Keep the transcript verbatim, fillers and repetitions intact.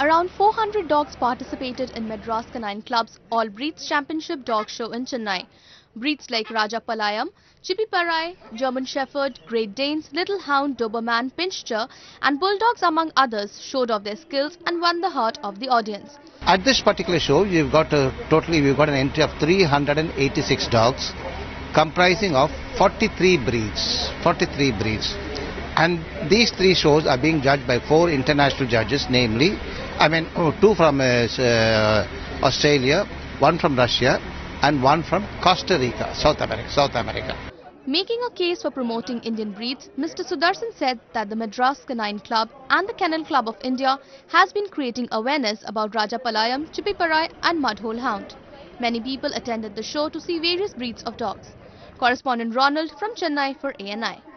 Around four hundred dogs participated in Madras Canine Club's All Breeds Championship Dog Show in Chennai. Breeds like Raja Palayam, Chippiparai, German Shepherd, Great Danes, Little Hound, Doberman Pinscher and Bulldogs among others showed off their skills and won the heart of the audience. At this particular show, we've got a, totally we've got an entry of three hundred eighty-six dogs comprising of forty-three breeds. And these three shows are being judged by four international judges, namely, I mean, oh, two from uh, Australia, one from Russia, and one from Costa Rica, South America, South America. Making a case for promoting Indian breeds, Mister Sudarshan said that the Madras Canine Club and the Kennel Club of India has been creating awareness about Raja Palayam, Chippiparai, and Mudhole Hound. Many people attended the show to see various breeds of dogs. Correspondent Ronald from Chennai for A N I.